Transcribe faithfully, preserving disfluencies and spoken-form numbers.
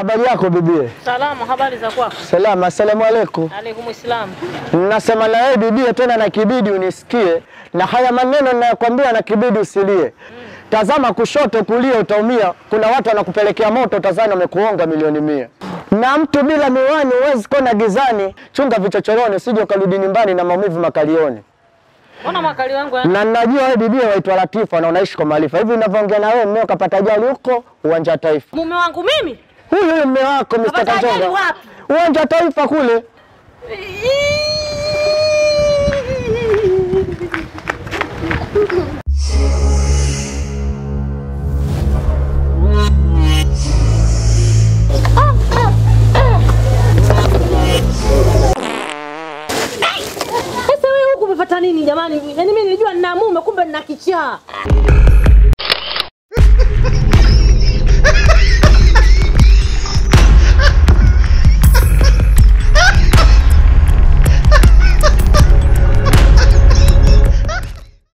Habari yako bibi? Salama, habari za kwako? Salama, asalamu alaykum. Alaykum salaam. Nasema na wewe bibi tena na kibidi unisikie na haya maneno ninayokuambia na kibidi usilie. Mm. Tazama kushoto kulia utaumia. Kuna watu wanakupelekea moto tazama wamekuonga milioni mia. Na mtu bila miwani huwezi kona gizani. Chunga vichochoroni usije ukarudi nyumbani na maumivu makalioni. Mbona makali wangu ya? Na najua wewe bibi waitwa Latifa na unaishi kwa Maarifa. Hivi ninavyoongea na wewe mmeo kapata ajali huko Uwanja Taifa. Mume wangu mimi? Huyu huyu mume wako mister Kajonga. Uwanja Taifa kule. Sasa wewe huko umepata nini jamani? Yaani mimi nilijua nina mume kumbe nina kichaa.